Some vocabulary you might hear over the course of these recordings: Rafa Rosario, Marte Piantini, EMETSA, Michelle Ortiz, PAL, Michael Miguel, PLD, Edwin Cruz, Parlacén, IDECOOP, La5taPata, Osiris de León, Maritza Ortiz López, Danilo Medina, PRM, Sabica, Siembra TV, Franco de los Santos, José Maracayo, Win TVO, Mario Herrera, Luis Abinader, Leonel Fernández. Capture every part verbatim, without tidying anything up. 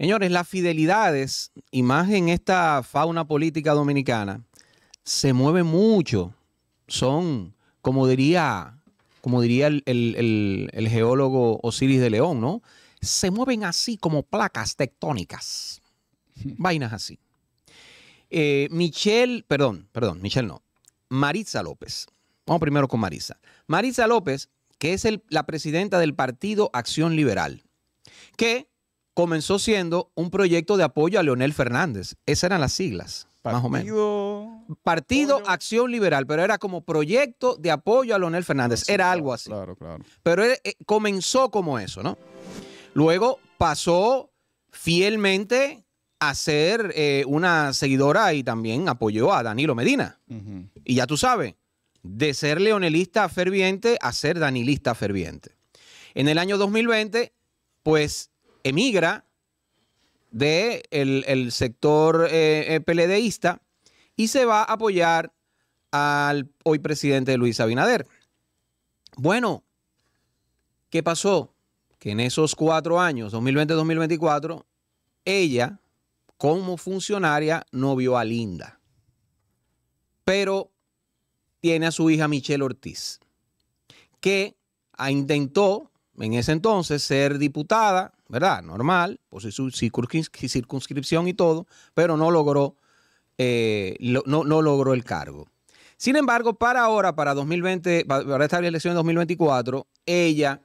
Señores, las fidelidades, y más en esta fauna política dominicana, se mueven mucho. Son, como diría, como diría el, el, el, el geólogo Osiris de León, ¿no? Se mueven así como placas tectónicas. Sí. Vainas así. Eh, Michelle, perdón, perdón, Michelle no. Maritza López. Vamos primero con Maritza. Maritza López, que es el, la presidenta del Partido Acción Liberal, que comenzó siendo un proyecto de apoyo a Leonel Fernández. Esas eran las siglas, Partido, más o menos. Partido apoyo. Acción Liberal, pero era como proyecto de apoyo a Leonel Fernández. Sí, era claro, algo así. Claro, claro. Pero eh, comenzó como eso, ¿no? Luego pasó fielmente a ser eh, una seguidora y también apoyó a Danilo Medina. Uh-huh. Y ya tú sabes, de ser leonelista ferviente a ser danilista ferviente. En el año dos mil veinte, pues, emigra del de el sector eh, PLDista y se va a apoyar al hoy presidente Luis Abinader. Bueno, ¿qué pasó? Que en esos cuatro años, dos mil veinte a dos mil veinticuatro, ella, como funcionaria, no vio a Linda. Pero tiene a su hija Michelle Ortiz, que intentó en ese entonces ser diputada, ¿verdad? Normal, por su circunscripción y todo, pero no logró, eh, no, no logró el cargo. Sin embargo, para ahora, para dos mil veinte, para esta elección de dos mil veinticuatro, ella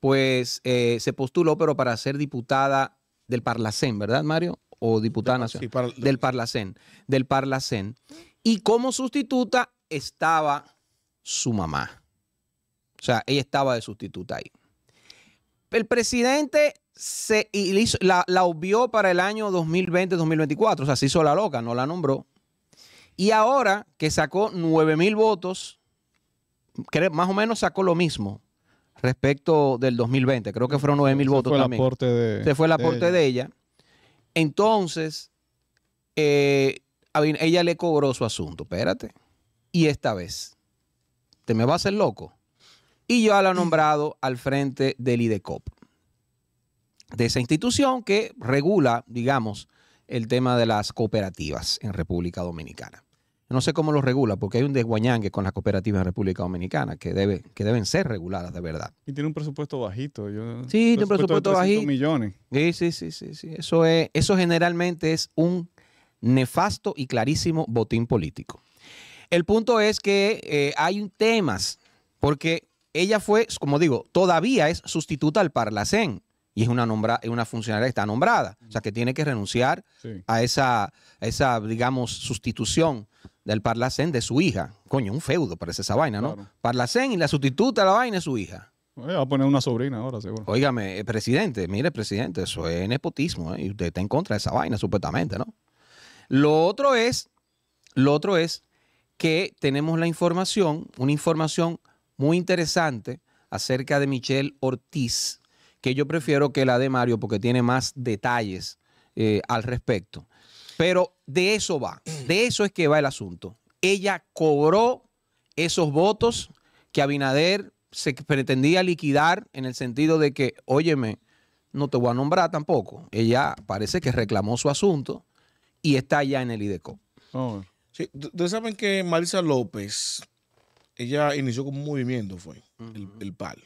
pues eh, se postuló, pero para ser diputada del Parlacén, ¿verdad, Mario? O diputada nacional. Sí, para... Del Parlacén. Del Parlacén. Y como sustituta estaba su mamá. O sea, ella estaba de sustituta ahí. El presidente se hizo, la, la obvió para el año dos mil veinte a dos mil veinticuatro. O sea, se hizo la loca, no la nombró. Y ahora que sacó nueve mil votos, que más o menos sacó lo mismo respecto del dos mil veinte. Creo que fueron nueve mil votos también. Se fue el aporte de ella. Entonces, eh, ella le cobró su asunto. Espérate. Y esta vez, te me vas a hacer loco. Y yo la he nombrado al frente del IDECOOP, de esa institución que regula, digamos, el tema de las cooperativas en República Dominicana. No sé cómo lo regula, porque hay un desguañangue con las cooperativas en República Dominicana que, debe, que deben ser reguladas de verdad. Y tiene un presupuesto bajito. Yo, sí, tiene un presupuesto bajito. millones. Sí, sí, sí, sí, sí. Eso, es, eso generalmente es un nefasto y clarísimo botín político. El punto es que eh, hay temas, porque ella fue, como digo, todavía es sustituta al Parlacén y es una, nombra, una funcionaria que está nombrada, o sea que tiene que renunciar sí. a, esa, a esa, digamos, sustitución del Parlacén de su hija. Coño, un feudo parece esa vaina, ¿no? Claro. Parlacén y la sustituta de la vaina es su hija. Oye, va a poner una sobrina ahora, seguro. Óigame, presidente, mire, presidente, eso es nepotismo, ¿eh? Y usted está en contra de esa vaina, supuestamente, ¿no? Lo otro es, lo otro es que tenemos la información, una información muy interesante acerca de Michelle Ortiz, que yo prefiero que la de Mario porque tiene más detalles eh, al respecto. Pero de eso va, de eso es que va el asunto. Ella cobró esos votos que Abinader se pretendía liquidar en el sentido de que, óyeme, no te voy a nombrar tampoco. Ella parece que reclamó su asunto y está ya en el IDECOOP. Oh. Sí, ustedes saben que Maritza López, ella inició con un movimiento, fue uh-huh. el, el P A L.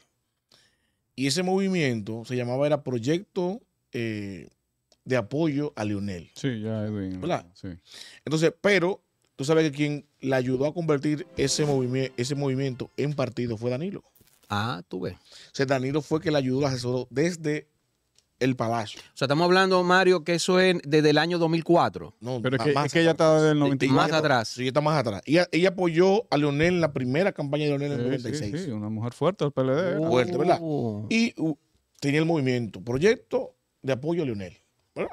Y ese movimiento se llamaba, era Proyecto eh, de Apoyo a Leonel. Sí, ya Edwin. ¿Verdad? Sí. Entonces, pero tú sabes que quien la ayudó a convertir ese, movimi ese movimiento en partido fue Danilo. Ah, tú ves. O sea, Danilo fue que la ayudó, la asesoró desde el palacio. O sea, estamos hablando, Mario, que eso es desde el año dos mil cuatro. No, pero es que, más es que ella está desde el noventa y cuatro. Más atrás. Sí, está más atrás. Ella, ella apoyó a Leonel en la primera campaña de Leonel en el noventa y seis. Sí, sí, una mujer fuerte del P L D. Oh. Fuerte, ¿verdad? Y uh, tenía el movimiento, proyecto de apoyo a Leonel, ¿verdad?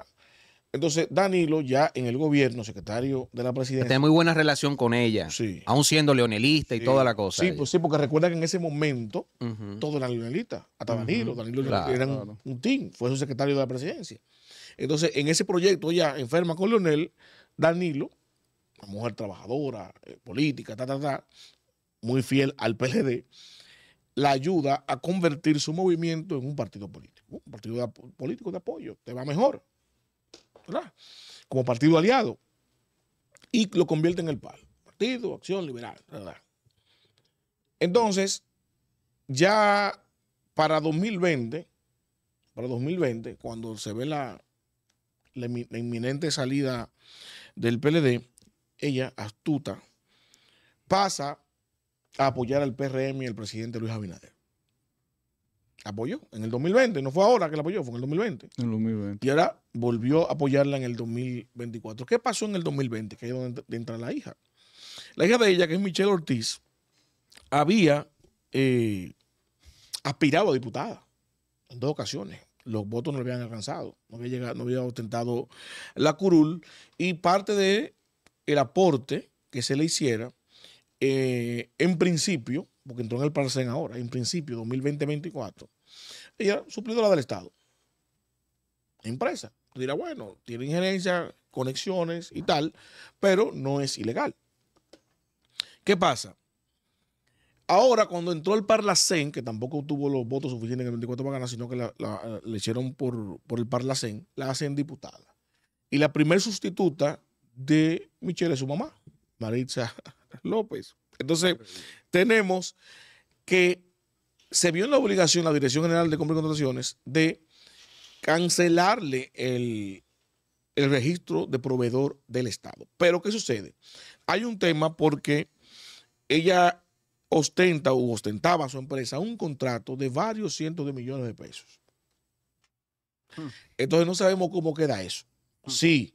Entonces, Danilo ya en el gobierno, secretario de la presidencia. Tiene muy buena relación con ella, sí. aún siendo leonelista sí. y toda la cosa. Sí, pues sí, porque recuerda que en ese momento uh-huh. todos eran leonelistas, hasta uh-huh. Danilo. Danilo claro, era claro. un team, fue su secretario de la presidencia. Entonces, en ese proyecto ya enferma con Leonel, Danilo, una mujer trabajadora, eh, política, ta, ta, ta, muy fiel al P L D, la ayuda a convertir su movimiento en un partido político. Un partido de, político de apoyo, te va mejor. ¿verdad?, como partido aliado, y lo convierte en el P A L, Partido Acción Liberal, ¿verdad? Entonces, ya para dos mil veinte, para dos mil veinte, cuando se ve la, la inminente salida del P L D, ella, astuta, pasa a apoyar al P R M y al presidente Luis Abinader. Apoyó en el dos mil veinte, no fue ahora que la apoyó, fue en el dos mil veinte. En el dos mil veinte. Y ahora volvió a apoyarla en el dos mil veinticuatro. ¿Qué pasó en el dos mil veinte? Que es donde entra la hija. La hija de ella, que es Michelle Ortiz, había eh, aspirado a diputada en dos ocasiones. Los votos no le habían alcanzado, no había, llegado, no había ostentado la curul, y parte de el aporte que se le hiciera, eh, en principio, porque entró en el Parlacén ahora, en principio, dos mil veinte a veinticuatro, ella suplidora del Estado. Empresa. Dirá, bueno, tiene injerencia, conexiones y tal, pero no es ilegal. ¿Qué pasa? Ahora, cuando entró el Parlacén, que tampoco tuvo los votos suficientes en el veinticuatro para ganar, sino que la, la, la hicieron por, por el Parlacén, la hacen diputada. Y la primer sustituta de Michelle es su mamá, Maritza López. Entonces, tenemos que se vio en la obligación la Dirección General de Compras y Contrataciones de cancelarle el, el registro de proveedor del Estado. Pero, ¿qué sucede? Hay un tema porque ella ostenta o ostentaba a su empresa un contrato de varios cientos de millones de pesos. Hmm. Entonces, no sabemos cómo queda eso. Hmm. Sí,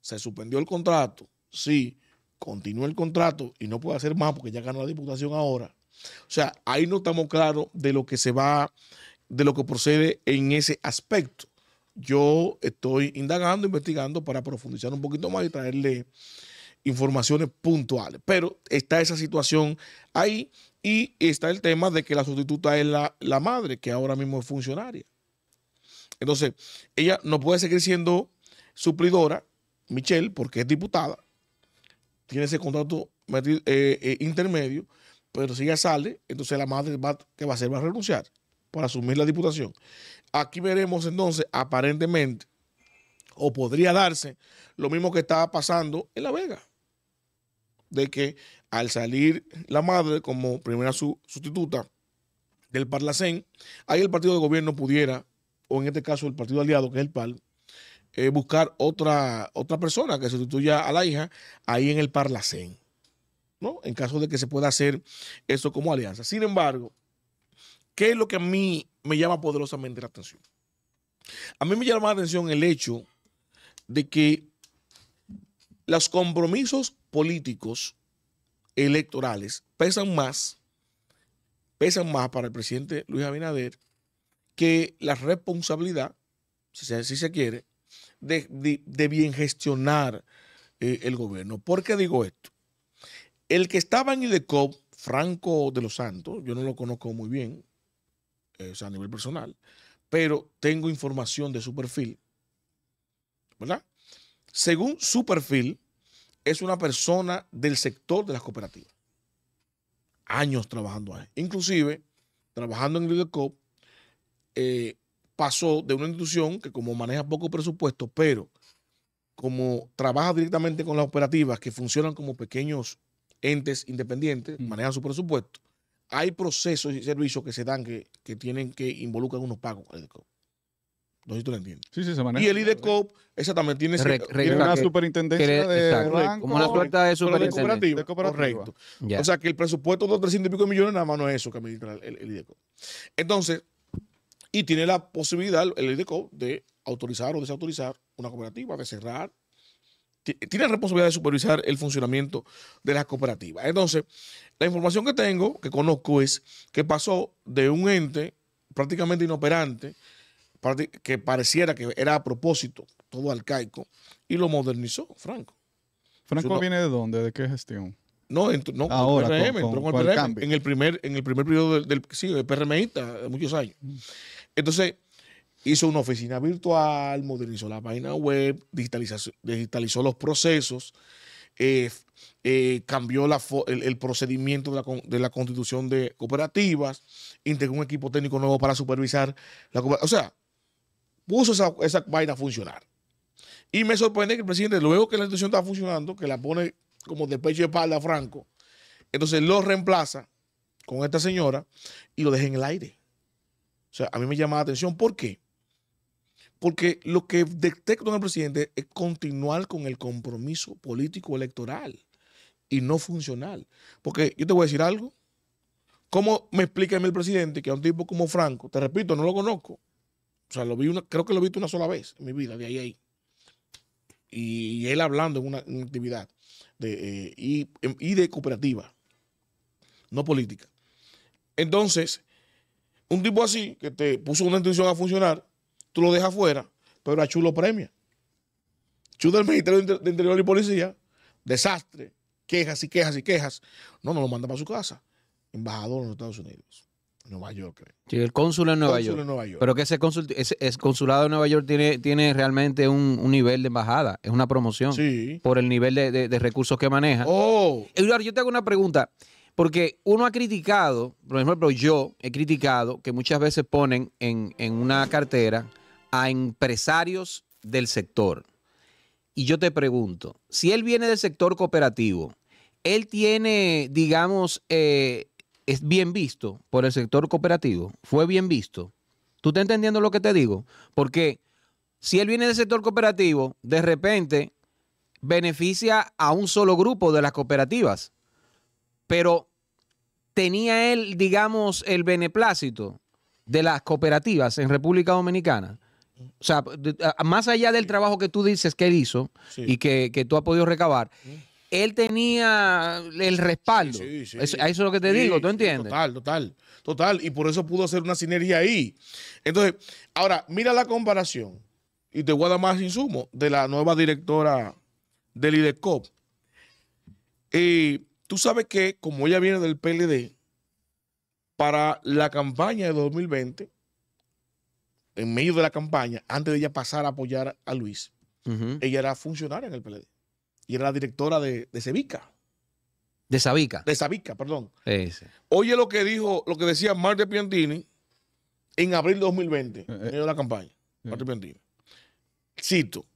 se suspendió el contrato, sí, continúa el contrato y no puede hacer más porque ya ganó la diputación ahora. O sea, ahí no estamos claros de lo que se va, de lo que procede en ese aspecto. Yo estoy indagando, investigando para profundizar un poquito más y traerle informaciones puntuales. Pero está esa situación ahí y está el tema de que la sustituta es la, la madre, que ahora mismo es funcionaria. Entonces, ella no puede seguir siendo suplidora, Michelle, porque es diputada, tiene ese contrato eh, eh, intermedio, pero si ella sale, entonces la madre va, que va a hacer va a renunciar para asumir la diputación. Aquí veremos entonces, aparentemente, o podría darse lo mismo que estaba pasando en La Vega, de que al salir la madre como primera su, sustituta del Parlacén, ahí el partido de gobierno pudiera, o en este caso el partido aliado, que es el P A L, Eh, buscar otra, otra persona que sustituya a la hija ahí en el Parlacén, ¿no?, en caso de que se pueda hacer eso como alianza. Sin embargo, ¿qué es lo que a mí me llama poderosamente la atención? A mí me llama la atención el hecho de que los compromisos políticos electorales pesan más, pesan más para el presidente Luis Abinader que la responsabilidad, si se, si se quiere, De, de, de bien gestionar eh, el gobierno. ¿Por qué digo esto? El que estaba en IDECOOP, Franco de los Santos, yo no lo conozco muy bien, eh, o sea, a nivel personal, pero tengo información de su perfil, ¿verdad? Según su perfil, es una persona del sector de las cooperativas. Años trabajando ahí. Inclusive, trabajando en IDECOOP, eh, pasó de una institución que, como maneja poco presupuesto, pero como trabaja directamente con las operativas que funcionan como pequeños entes independientes, mm. maneja su presupuesto, hay procesos y servicios que se dan que, que tienen que involucran unos pagos al IDECOOP. No sé si tú lo entiendes. Sí, sí, se maneja. Y el IDECOOP, esa también tiene, Re, ese, tiene una que, superintendencia que, de exacto, banco, como una suerte de superintendencia. De cooperativa. Correcto. Yeah. O sea, que el presupuesto de trescientos y pico millones nada más no es eso que administra el, el IDECOOP. Entonces, y tiene la posibilidad, el IDECOOP, de autorizar o desautorizar una cooperativa, de cerrar. Tiene la responsabilidad de supervisar el funcionamiento de las cooperativas. Entonces, la información que tengo, que conozco, es que pasó de un ente prácticamente inoperante, que pareciera que era a propósito, todo arcaico, y lo modernizó, Franco. ¿Franco no viene de dónde? ¿De qué gestión? No, entró, no, ahora, con el P R M, con, entró con, con el P R M, cambio. En el primer, en el primer periodo del, del, sí, del PRMista de muchos años. Entonces, hizo una oficina virtual, modernizó la página web, digitalizó, digitalizó los procesos, eh, eh, cambió la, el, el procedimiento de la, de la constitución de cooperativas, integró un equipo técnico nuevo para supervisar la cooperativa. O sea, puso esa, esa vaina a funcionar. Y me sorprende que el presidente, luego que la institución está funcionando, que la pone como de pecho y espalda a Franco, entonces lo reemplaza con esta señora y lo deja en el aire. O sea, a mí me llama la atención. ¿Por qué? Porque lo que detecto en el presidente es continuar con el compromiso político electoral y no funcional. Porque yo te voy a decir algo. ¿Cómo me explica el presidente que a un tipo como Franco, te repito, no lo conozco? O sea, lo vi una, creo que lo he visto una sola vez en mi vida, de ahí a ahí. Y él hablando en una, en una actividad de, eh, y, y de cooperativa, no política. Entonces, un tipo así, que te puso una institución a funcionar, tú lo dejas fuera, pero a Chu lo premia. Chu del Ministerio de Interior y Policía, desastre, quejas y quejas y quejas. No, no lo manda para su casa. Embajador en los Estados Unidos, Nueva York, creo. Sí, el cónsul en Nueva, York. En Nueva York. Pero que ese, cónsul, ese, ese consulado de Nueva York tiene, tiene realmente un, un nivel de embajada, es una promoción, sí, por el nivel de, de, de recursos que maneja. Oh. Eduardo, yo te hago una pregunta, porque uno ha criticado, por ejemplo, yo he criticado que muchas veces ponen en, en una cartera a empresarios del sector. Y yo te pregunto, si él viene del sector cooperativo, él tiene, digamos, eh, es bien visto por el sector cooperativo, fue bien visto. ¿Tú estás entendiendo lo que te digo? Porque si él viene del sector cooperativo, de repente beneficia a un solo grupo de las cooperativas, pero tenía él, digamos, el beneplácito de las cooperativas en República Dominicana. O sea, más allá del trabajo que tú dices que él hizo, sí, y que, que tú has podido recabar, él tenía el respaldo. Sí, sí, sí. Eso, eso es lo que te sí, digo, ¿tú entiendes? Total, total, total. Y por eso pudo hacer una sinergia ahí. Entonces, ahora, mira la comparación, y te voy a dar más insumo, de la nueva directora del IDECOOP. Eh, tú sabes que, como ella viene del P L D, para la campaña de dos mil veinte, en medio de la campaña, antes de ella pasar a apoyar a Luis, uh-huh, ella era funcionaria en el P L D. Y era la directora de, de Sabica. ¿De Sabica? De Sabica, perdón. Ese. Oye lo que dijo, lo que decía Marte Piantini en abril de dos mil veinte, eh, en medio de la campaña. Eh. Marte Piantini. Cito.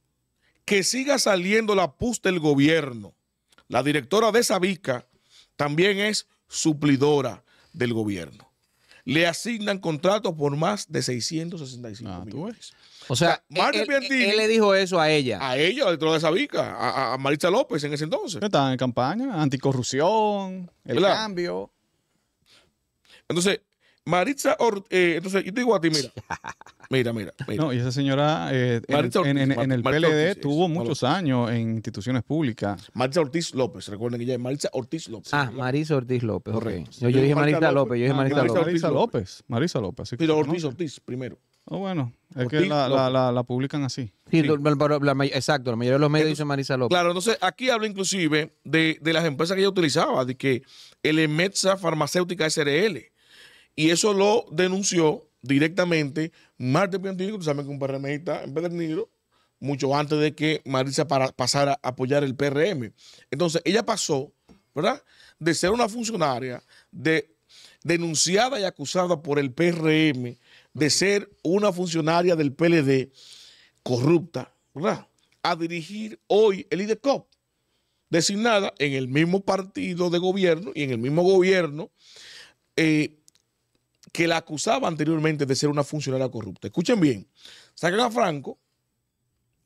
Que siga saliendo la pus del gobierno. La directora de Sabica también es suplidora del gobierno. Le asignan contratos por más de seiscientos sesenta y cinco ah, millones. O sea, o sea él, Piantini, él, él le dijo eso a ella. A ella, al director de Sabica, a, a Maritza López en ese entonces. Estaban en campaña, anticorrupción, el ¿verdad? Cambio. Entonces, Maritza Ortiz, eh, entonces yo te digo a ti, mira, mira, mira, mira. No, y esa señora eh, Ortiz, en, en, en el Maritza P L D Ortiz, tuvo es, muchos Ortiz. años en instituciones públicas. Maritza Ortiz López, recuerden que ella es Maritza Ortiz López. Ah, Maritza Ortiz López, correcto. Okay. Yo, yo, yo dije Maritza López, López, yo dije Maritza López. Maritza López, Maritza López. Así que pero Ortiz Ortiz primero. Oh, bueno, es Ortiz, que la, la, la, la publican así. Sí, sí. La, la, la, la, exacto, la mayoría de los medios entonces, dicen Maritza López. Claro, entonces aquí habla inclusive de, de las empresas que ella utilizaba, de que el EMETSA Farmacéutica S R L. Y eso lo denunció directamente Marte Piantini, que tú sabes que un PRMista empedernido, mucho antes de que Maritza para, pasara a apoyar el P R M. Entonces, ella pasó, ¿verdad?, de ser una funcionaria de, denunciada y acusada por el P R M de ser una funcionaria del P L D corrupta, ¿verdad?, a dirigir hoy el IDECOOP, designada en el mismo partido de gobierno y en el mismo gobierno, eh, que la acusaba anteriormente de ser una funcionaria corrupta. Escuchen bien, sacan a Franco,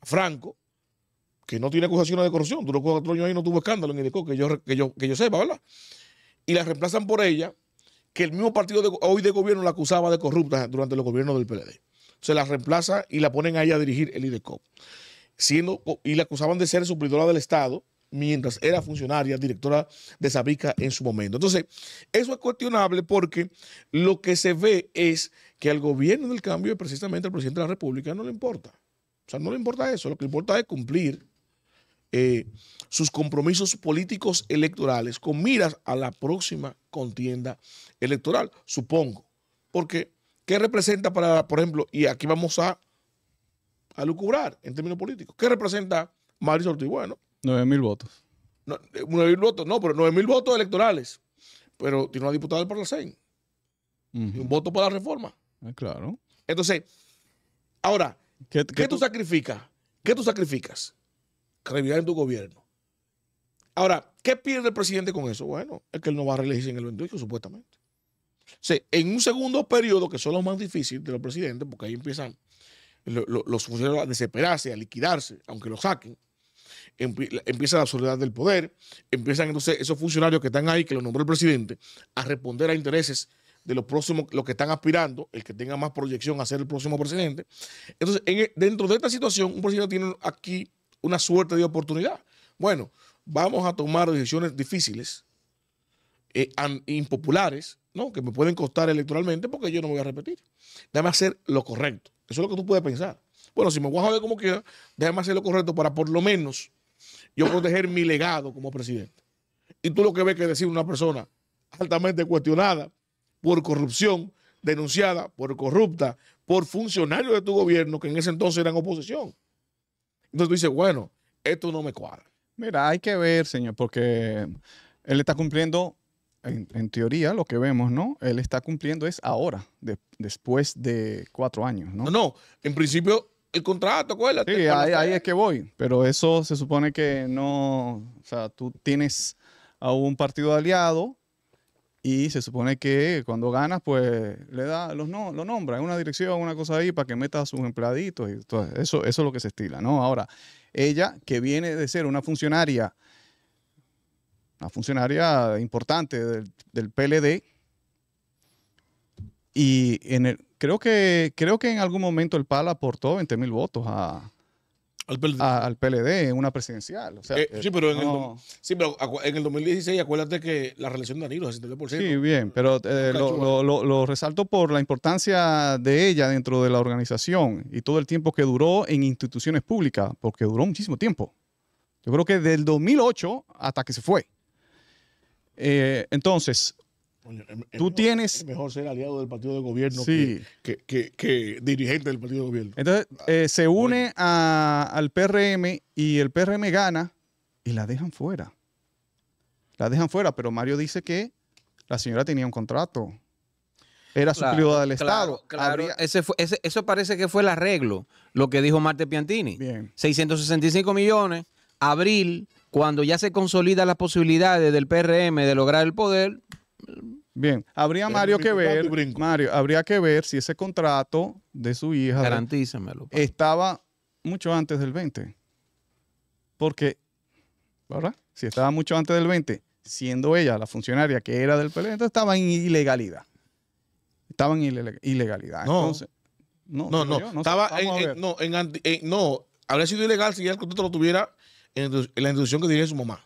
Franco, que no tiene acusaciones de corrupción, duró cuatro años ahí, no tuvo escándalo en el IDECOOP, que yo, que, yo, que yo sepa, ¿verdad? Y la reemplazan por ella, que el mismo partido de, hoy de gobierno la acusaba de corrupta durante los gobiernos del P L D. Se la reemplaza y la ponen a ella a dirigir el IDECOOP. Siendo, y la acusaban de ser suplidora del Estado, mientras era funcionaria, directora de Sabica en su momento. Entonces, eso es cuestionable porque lo que se ve es que al gobierno del cambio, precisamente al presidente de la República, no le importa. O sea, no le importa eso. Lo que le importa es cumplir eh, sus compromisos políticos electorales con miras a la próxima contienda electoral, supongo. Porque, ¿qué representa para, por ejemplo, y aquí vamos a, a lucubrar en términos políticos, ¿qué representa Maritza Ortiz? Bueno, nueve mil votos. No, nueve mil votos, no, pero nueve mil votos electorales. Pero tiene una diputada del Parlacén. Uh -huh. Y un voto para la reforma. Eh, claro. Entonces, ahora, ¿qué, qué, ¿qué tú, tú sacrificas? ¿Qué tú sacrificas? Revirar en tu gobierno. Ahora, ¿qué pierde el presidente con eso? Bueno, es que él no va a reelegirse en el veintiocho, supuestamente. O sea, en un segundo periodo, que son los más difíciles de los presidentes, porque ahí empiezan lo, lo, los funcionarios a desesperarse, a liquidarse, aunque lo saquen, empieza la absurdidad del poder, empiezan entonces esos funcionarios que están ahí, que lo nombró el presidente, a responder a intereses de los próximos, los que están aspirando, el que tenga más proyección a ser el próximo presidente. Entonces, en, dentro de esta situación, un presidente tiene aquí una suerte de oportunidad. Bueno, vamos a tomar decisiones difíciles, eh, impopulares, ¿no? Que me pueden costar electoralmente porque yo no me voy a repetir. Déjame hacer lo correcto. Eso es lo que tú puedes pensar. Bueno, si me voy a joder como quiera, déjame hacer lo correcto para por lo menos yo proteger mi legado como presidente. Y tú lo que ves que decir una persona altamente cuestionada por corrupción, denunciada por corrupta, por funcionarios de tu gobierno que en ese entonces eran oposición. Entonces tú dices, bueno, esto no me cuadra. Mira, hay que ver, señor, porque él está cumpliendo, en, en teoría, lo que vemos, ¿no? Él está cumpliendo es ahora, de, después de cuatro años, ¿no? No, no, en principio el contrato, acuérdate. Sí, ahí, ahí es que voy, pero eso se supone que no, o sea, tú tienes a un partido aliado, y se supone que cuando ganas, pues le da, los no, lo nombra en una dirección, una cosa ahí, para que meta a sus empleaditos. Y todo eso, eso es lo que se estila, ¿no? Ahora, ella, que viene de ser una funcionaria, una funcionaria importante del, del P L D, y en el, creo, que, creo que en algún momento el P A L aportó veinte mil votos a... Al P L D. A, al P L D, una presidencial. O sea, eh, sí, pero en no. el, sí, pero en el dos mil dieciséis, acuérdate que la reelección de Danilo, sesenta y tres por ciento. Sí, bien, pero eh, lo, lo, lo, lo resalto por la importancia de ella dentro de la organización y todo el tiempo que duró en instituciones públicas, porque duró muchísimo tiempo. Yo creo que del dos mil ocho hasta que se fue. Eh, entonces... Tú tienes... Es mejor ser aliado del partido de gobierno sí. que, que, que, que dirigente del partido de gobierno. Entonces, eh, se une a, al P R M y el P R M gana y la dejan fuera. La dejan fuera, pero Mario dice que la señora tenía un contrato. Era claro, suplidora del claro, Estado. Claro, Habría... ese fue, ese, eso parece que fue el arreglo, lo que dijo Marte Piantini. Bien. seiscientos sesenta y cinco millones, abril, cuando ya se consolidan las posibilidades del P R M de lograr el poder... Bien, habría Mario que ver, Mario, habría que ver si ese contrato de su hija garantízamelo, estaba mucho antes del veinte. Porque, ¿verdad? Si estaba mucho antes del veinte, siendo ella la funcionaria que era del P L D, entonces estaba en ilegalidad. Estaba en ilegalidad. No, entonces, no, no, no, yo, no, estaba sé, en, en, no, en, anti, en, no, habría sido ilegal si ya el contrato lo tuviera en, en la institución que dirige su mamá.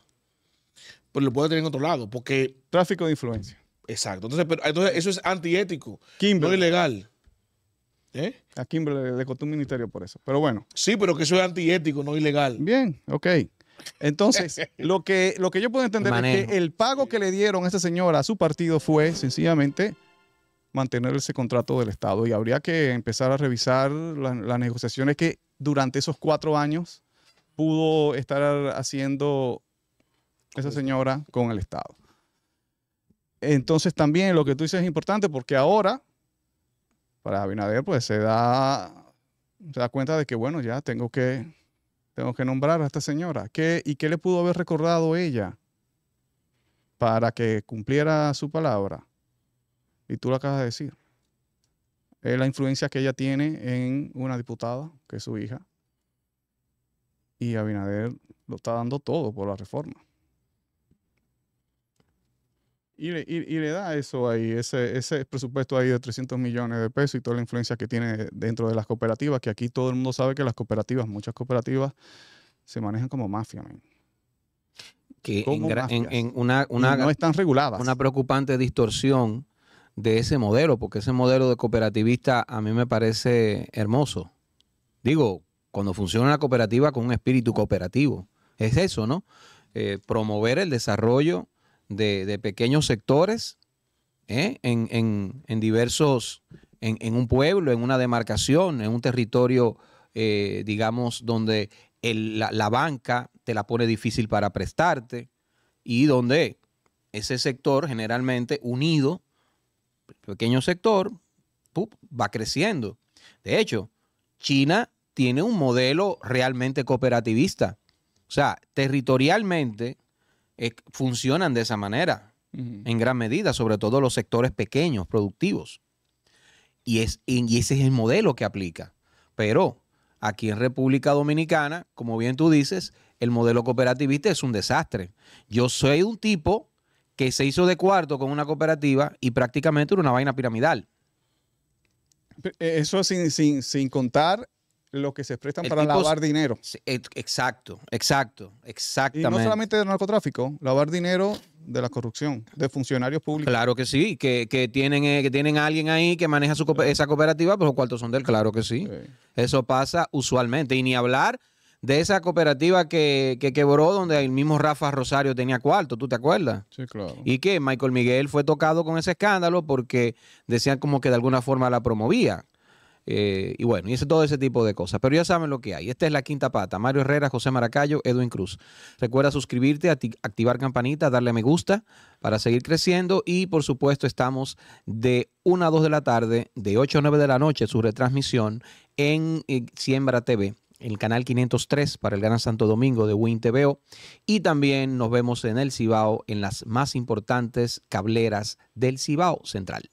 Pero lo puede tener en otro lado, porque... Tráfico de influencia. Exacto. Entonces, pero, entonces eso es antiético, Kimberly. No ilegal. ¿Eh? A Kimberly le costó un ministerio por eso, pero bueno. Sí, pero que eso es antiético, no ilegal. Bien, ok. Entonces, lo, que, lo que yo puedo entender Manejo. es que el pago que le dieron a esta señora a su partido fue, sencillamente, mantener ese contrato del Estado. Y habría que empezar a revisar la, las negociaciones que durante esos cuatro años pudo estar haciendo... esa señora con el Estado. Entonces también lo que tú dices es importante porque ahora para Abinader pues se da se da cuenta de que bueno, ya tengo que tengo que nombrar a esta señora. ¿Qué, ¿Y qué le pudo haber recordado ella para que cumpliera su palabra? Y tú lo acabas de decir. Es la influencia que ella tiene en una diputada, que es su hija. Y Abinader lo está dando todo por la reforma. Y le, y, y le da eso ahí, ese, ese presupuesto ahí de trescientos millones de pesos y toda la influencia que tiene dentro de las cooperativas, que aquí todo el mundo sabe que las cooperativas, muchas cooperativas, se manejan como mafia. Man. Que como en, mafias. En, en una, una, no están reguladas. Una preocupante distorsión de ese modelo, porque ese modelo de cooperativista a mí me parece hermoso. Digo, cuando funciona una cooperativa con un espíritu cooperativo, es eso, ¿no? Eh, promover el desarrollo De, de pequeños sectores ¿eh? en, en, en diversos, en, en un pueblo, en una demarcación, en un territorio, eh, digamos, donde el, la, la banca te la pone difícil para prestarte y donde ese sector generalmente unido, pequeño sector, ¡pup!, va creciendo. De hecho, China tiene un modelo realmente cooperativista. O sea, territorialmente eh, funcionan de esa manera, uh-huh, en gran medida, sobre todo los sectores pequeños, productivos. Y, es, y ese es el modelo que aplica. Pero aquí en República Dominicana, como bien tú dices, el modelo cooperativista es un desastre. Yo soy un tipo que se hizo de cuarto con una cooperativa y prácticamente era una vaina piramidal. Eso sin, sin, sin contar lo que se prestan el para tipo, lavar dinero. Exacto, exacto, exactamente. Y no solamente del narcotráfico, lavar dinero de la corrupción, de funcionarios públicos. Claro que sí, que, que tienen eh, que tienen a alguien ahí que maneja su, esa cooperativa, pero los cuartos son de él, claro que sí. Okay. Eso pasa usualmente. Y ni hablar de esa cooperativa que, que quebró, donde el mismo Rafa Rosario tenía cuarto, ¿tú te acuerdas? Sí, claro. Y que Michael Miguel fue tocado con ese escándalo porque decían como que de alguna forma la promovía. Eh, y bueno, y ese, todo ese tipo de cosas. Pero ya saben lo que hay. Esta es La Quinta Pata. Mario Herrera, José Maracayo, Edwin Cruz. Recuerda suscribirte, activar campanita, darle a me gusta para seguir creciendo. Y por supuesto estamos de una a dos de la tarde, de ocho a nueve de la noche, su retransmisión en Siembra T V, el canal quinientos tres para el Gran Santo Domingo de Win T V O, y también nos vemos en el Cibao, en las más importantes cableras del Cibao Central.